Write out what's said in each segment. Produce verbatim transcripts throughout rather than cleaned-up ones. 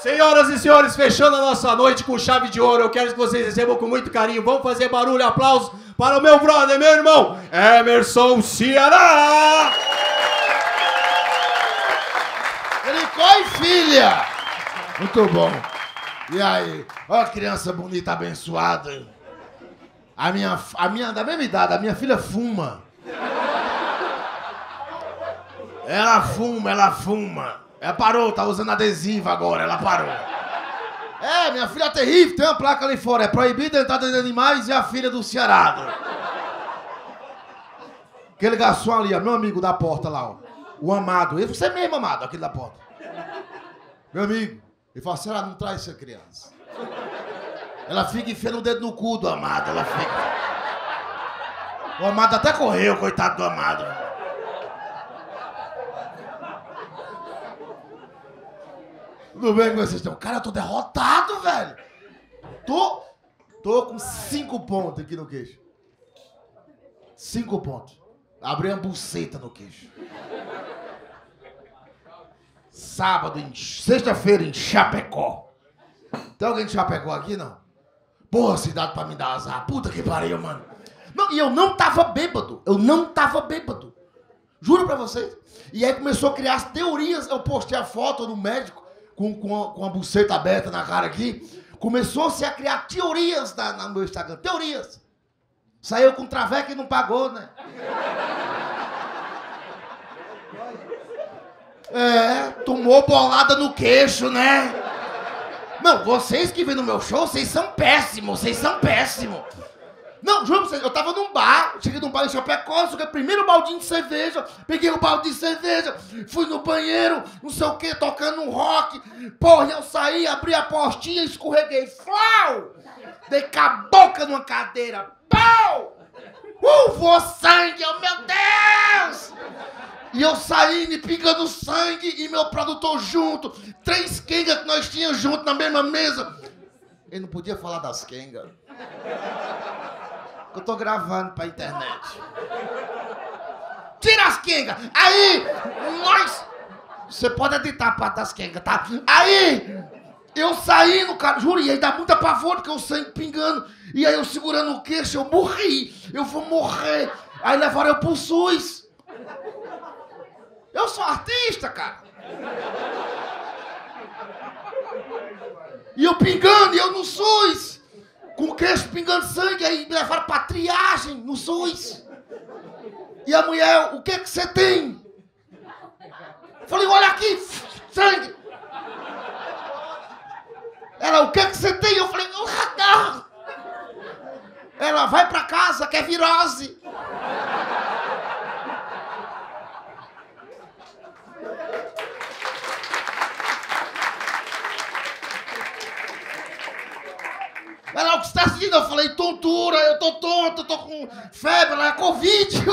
Senhoras e senhores, fechando a nossa noite com chave de ouro, eu quero que vocês recebam com muito carinho. Vamos fazer barulho, aplausos para o meu brother, meu irmão, Emerson Ceará! Tricó e filha! Muito bom. E aí? Ó, criança bonita, abençoada. A minha, a minha, da mesma idade, a minha filha fuma. Ela fuma, ela fuma. Ela parou, tá usando adesivo agora, ela parou. É, minha filha é terrível, tem uma placa ali fora. É proibido entrar dentro de animais e a filha do Ceará. Aquele garçom ali, ó, meu amigo da porta lá, ó. O amado. Ele, você mesmo, amado, aquele da porta. Meu amigo. Ele fala, Ceará, não traz essa criança. Ela fica enfiando o dedo no cu do amado, ela fica. O amado até correu, coitado do amado. Tudo bem com vocês estão? Cara, eu tô derrotado, velho. Tô... Tô com cinco pontos aqui no queixo. Cinco pontos. Abri uma buceta no queixo. Sábado, em... sexta-feira, em Chapecó. Tem alguém de Chapecó aqui, não? Porra, cidade pra me dar azar. Puta que pariu, mano. Não, e eu não tava bêbado. Eu não tava bêbado. Juro pra vocês. E aí começou a criar as teorias. Eu postei a foto no médico. Com, com, a, com a buceta aberta na cara aqui, começou-se a criar teorias na, na, no meu Instagram. Teorias. Saiu com traveca e não pagou, né? É, tomou bolada no queixo, né? Não, vocês que vêm no meu show, vocês são péssimos, vocês são péssimos. Não, juro pra vocês, eu tava num bar, cheguei num bar em Chapecó, que é o primeiro baldinho de cerveja, peguei o baldinho de cerveja, fui no banheiro, não sei o que, tocando um rock, porra, eu saí, abri a portinha, escorreguei, flau! Dei com a boca numa cadeira, pau! Uh, voou sangue, oh, meu Deus! E eu saí me pingando sangue e meu produtor junto, três quengas que nós tínhamos junto na mesma mesa. Ele não podia falar das quengas. Eu tô gravando pra internet. Tira as quengas! Aí, nós... Você pode editar a parte das quengas, tá? Aí, eu saí no cara... Juro, e aí dá muita pavor, porque o sangue pingando. E aí eu segurando o queixo, eu morri. Eu vou morrer. Aí levaram eu pro SUS. Eu sou artista, cara. E eu pingando, e eu no SUS. Com o queixo pingando sangue, aí me levaram pra triagem no SUS. E a mulher, o que que você tem? Falei, olha aqui, sangue. Ela, o que que você tem? Eu falei, não, não. Ela, vai pra casa, que é virose. Ela, o que você tá assistindo? Eu falei, tontura, eu tô tonto, eu tô com febre, ela é Covid.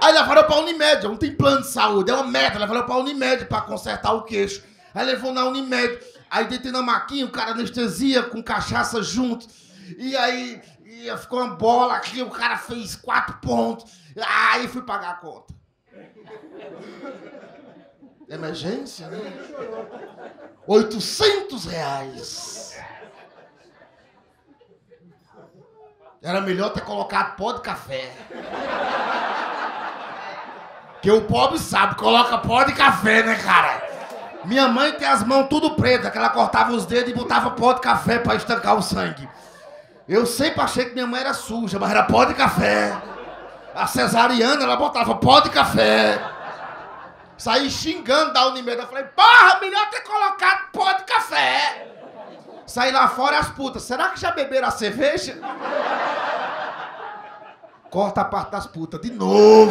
Aí levaram pra Unimed, não tem plano de saúde, é uma merda, levaram pra Unimed pra consertar o queixo. Aí levou na Unimed, aí deitei na maquinha, o cara anestesia com cachaça junto. E aí e ficou uma bola aqui, o cara fez quatro pontos, aí fui pagar a conta. Emergência, né? oitocentos reais. Era melhor ter colocado pó de café. Porque o pobre sabe, coloca pó de café, né, cara? Minha mãe tem as mãos tudo pretas, que ela cortava os dedos e botava pó de café pra estancar o sangue. Eu sempre achei que minha mãe era suja, mas era pó de café. A cesariana, ela botava pó de café. Saí xingando da Unimed, eu falei, porra, melhor ter colocado pó de café. Saí lá fora as putas. Será que já beberam a cerveja? Corta a parte das putas de novo.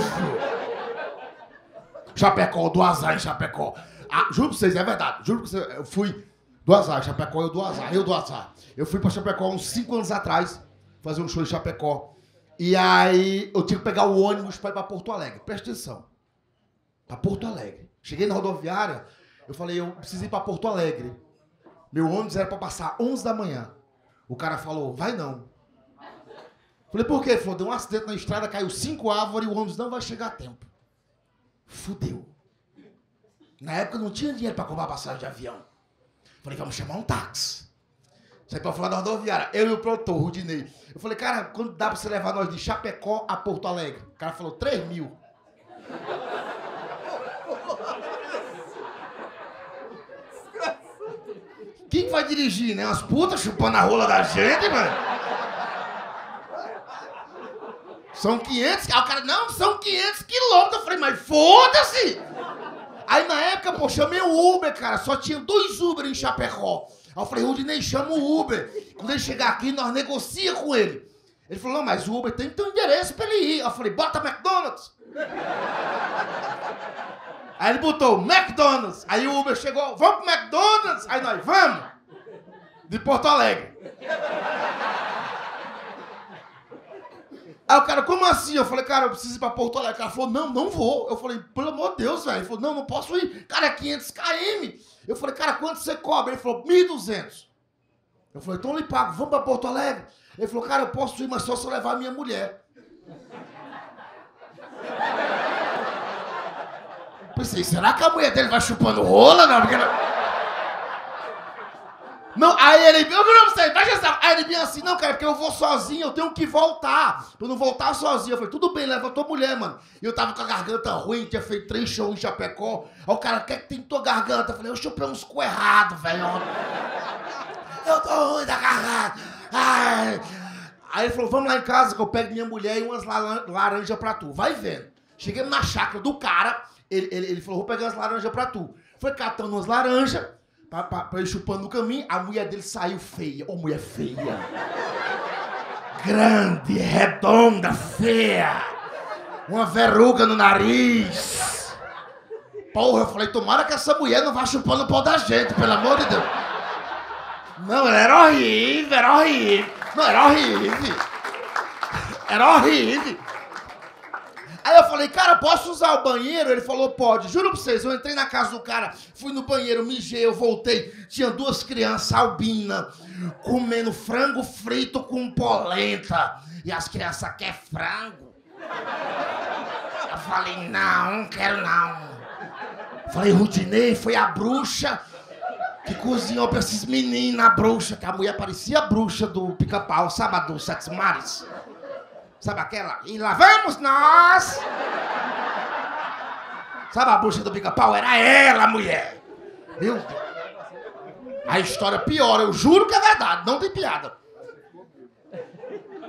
Chapecó, eu dou azar em Chapecó. Ah, juro pra vocês, é verdade. Juro pra vocês, eu fui do azar. Chapecó, eu dou azar. Eu dou azar. Eu fui pra Chapecó uns cinco anos atrás, fazer um show em Chapecó. E aí eu tive que pegar o ônibus pra ir pra Porto Alegre. Presta atenção. Pra Porto Alegre. Cheguei na rodoviária, eu falei, eu preciso ir pra Porto Alegre. Meu ônibus era pra passar onze da manhã. O cara falou, vai não. Falei, por quê? Ele falou, deu um acidente na estrada, caiu cinco árvores e o ônibus não vai chegar a tempo. Fudeu. Na época não tinha dinheiro pra comprar passagem de avião. Falei, vamos chamar um táxi. Saí pra falar da rodoviária. Eu e o produtor, o Rudinei. Eu falei, cara, quando dá pra você levar nós de Chapecó a Porto Alegre? O cara falou, três mil. Quem vai dirigir, né? As putas chupando a rola da gente, mano. São quinhentos... Aí o cara, não, são quinhentos quilômetros. Eu falei, mas foda-se! Aí na época, pô, chamei o Uber, cara. Só tinha dois Uber em Chapecó. Aí eu falei, Rudinei, chama o Uber. Quando ele chegar aqui, nós negocia com ele. Ele falou, não, mas o Uber tem que ter um endereço pra ele ir. Aí eu falei, bota McDonald's. Aí ele botou McDonald's. Aí o Uber chegou, vamos pro McDonald's? Aí nós, vamos! De Porto Alegre. Aí o cara, como assim? Eu falei, cara, eu preciso ir pra Porto Alegre. O cara falou, não, não vou. Eu falei, pelo amor de Deus, velho. Ele falou, não, não posso ir. Cara, é quinhentos quilômetros. Eu falei, cara, quanto você cobra? Ele falou, mil e duzentos. Eu falei, então lhe pago, vamos pra Porto Alegre? Ele falou, cara, eu posso ir, mas só se eu levar a minha mulher. Eu pensei, será que a mulher dele vai chupando rola? Não, porque não... Não, aí ele... Eu não sei, presta atenção. Aí ele vinha assim, não, cara, porque eu vou sozinho, eu tenho que voltar. Pra eu não voltar sozinho. Eu falei, tudo bem, leva a tua mulher, mano. E eu tava com a garganta ruim, tinha feito três shows em Chapecó. Aí o cara, o que é que tem tua garganta? Eu falei, eu chupei uns cu errado, velho. Eu tô ruim da garganta. Ai. Aí ele falou, vamos lá em casa que eu pego minha mulher e umas laranjas pra tu. Vai vendo. Cheguei na chácara do cara, ele, ele, ele falou, vou pegar umas laranjas pra tu. Foi catando umas laranjas. Pra, pra, pra ele chupando no caminho, a mulher dele saiu feia. Ô, mulher feia. Grande, redonda, feia. Uma verruga no nariz. Porra, eu falei, tomara que essa mulher não vá chupando o pau da gente, pelo amor de Deus. Não, ela era horrível, era horrível. Não, era horrível. Era horrível. Aí eu falei, cara, posso usar o banheiro? Ele falou, pode. Juro pra vocês, eu entrei na casa do cara, fui no banheiro, mijei, eu voltei. Tinha duas crianças albinas comendo frango frito com polenta. E as crianças querem frango. Eu falei, não, não quero não. Falei, Rudinei, foi a bruxa que cozinhou pra esses meninos, a bruxa, que a mulher parecia a bruxa do Pica-Pau, sabe, do Sete Mares. Sabe aquela? E lá vamos nós! Sabe a bruxa do Pica-Pau? Era ela, mulher! Meu Deus! A história piora, eu juro que é verdade, não tem piada.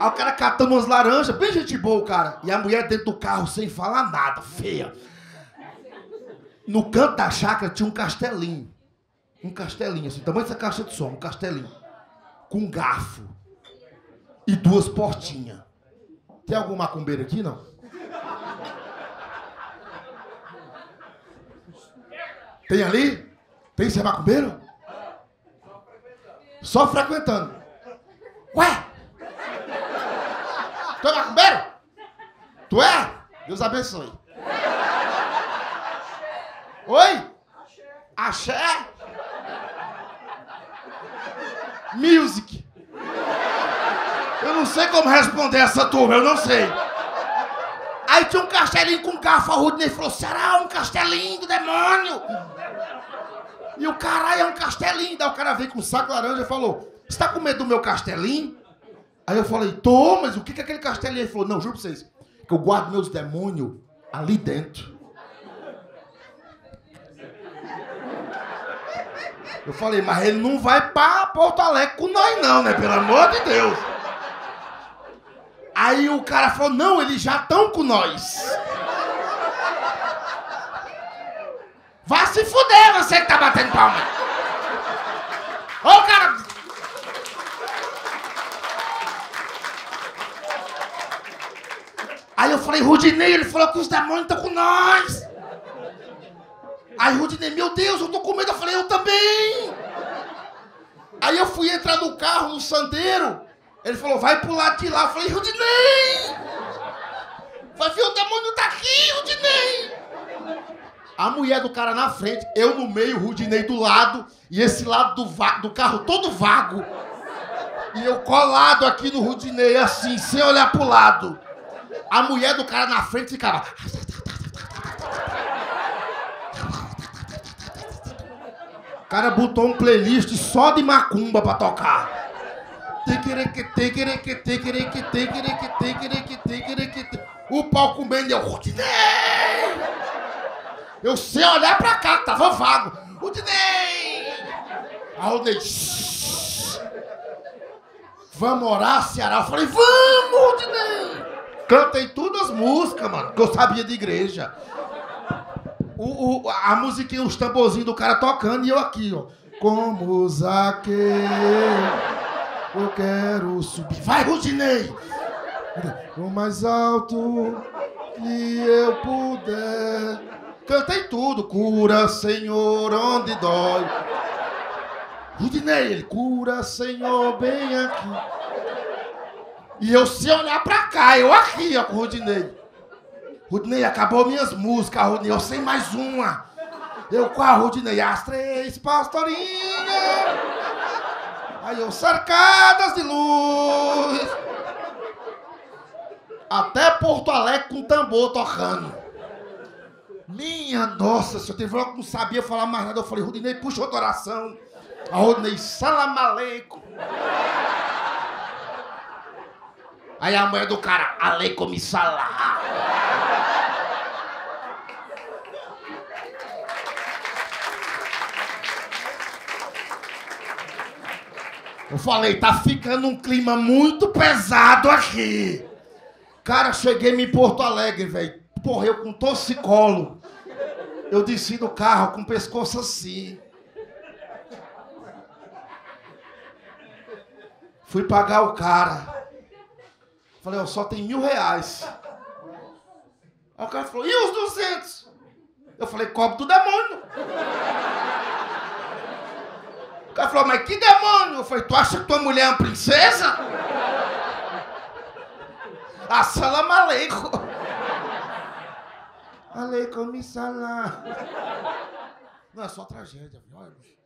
Aí o cara catando umas laranjas, bem gente boa, cara. E a mulher dentro do carro sem falar nada, feia. No canto da chácara tinha um castelinho. Um castelinho, assim, tamanho dessa caixa de som, um castelinho. Com um garfo. E duas portinhas. Tem algum macumbeiro aqui, não? Tem ali? Tem ser macumbeiro? Só frequentando. Ué? Tu é macumbeiro? Tu é? Deus abençoe. Oi? Axé? Music. Eu não sei como responder essa turma, eu não sei. Aí tinha um castelinho com um garfo, a Rudinei falou, será um castelinho do demônio? E o caralho é um castelinho. Daí o cara veio com um saco de laranja e falou, você tá com medo do meu castelinho? Aí eu falei, tô, mas o que é aquele castelinho? Ele falou, não, juro pra vocês, que eu guardo meus demônios ali dentro. Eu falei, mas ele não vai pra Porto Alegre com nós não, né? Pelo amor de Deus. Aí o cara falou, não, eles já estão com nós. Vá se fuder, você que tá batendo palma. Ô, cara... Aí eu falei, Rudinei, ele falou que os demônios estão com nós. Aí Rudinei, meu Deus, eu tô com medo. Eu falei, eu também. Aí eu fui entrar no carro, no sandeiro. Ele falou, vai pro lado de lá. Eu falei, Rudinei! Vai ver, o demônio tá aqui, Rudinei! A mulher do cara na frente, eu no meio, Rudinei do lado, e esse lado do, va do carro todo vago. E eu colado aqui no Rudinei, assim, sem olhar pro lado. A mulher do cara na frente ficava... cara botou um playlist só de macumba pra tocar. O pau comendo, eu... Rudinei! Eu sei olhar pra cá, tava vago. Rudinei! Aí eu dei... Vamos orar, Ceará? Eu falei, vamos, Rudinei! Cantei todas as músicas, mano, que eu sabia de igreja. O, o, a musiquinha, os tamborzinhos do cara tocando e eu aqui, ó. Como Zaqueu, eu quero subir. Vai, Rudinei! O mais alto que eu puder. Cantei tudo. Cura, Senhor, onde dói. Rudinei, ele cura, Senhor, bem aqui. E eu se olhar pra cá, eu aqui, ó, com o Rudinei. Rudinei, acabou minhas músicas, Rudinei, eu sei mais uma. Eu com a Rudinei, as três pastorinhas. Aí eu cercadas de luz. Até Porto Alegre com tambor tocando. Minha nossa, se eu teve logo que não sabia falar mais nada, eu falei, Rudinei, puxa outra oração. A Rudinei, salam aleikum. Aí a mulher do cara, aleikum salam. Eu falei, tá ficando um clima muito pesado aqui. Cara, cheguei em Porto Alegre, velho. Porra, eu com torcicolo. Eu desci do carro com o pescoço assim. Fui pagar o cara. Falei, ó, só tem mil reais. Aí o cara falou, e os duzentos? Eu falei, cobre do demônio. O cara falou, mas que demônio? Eu falei, tu acha que tua mulher é uma princesa? Assalamu alaikum. Alaikum salam. Não, é só tragédia, viu?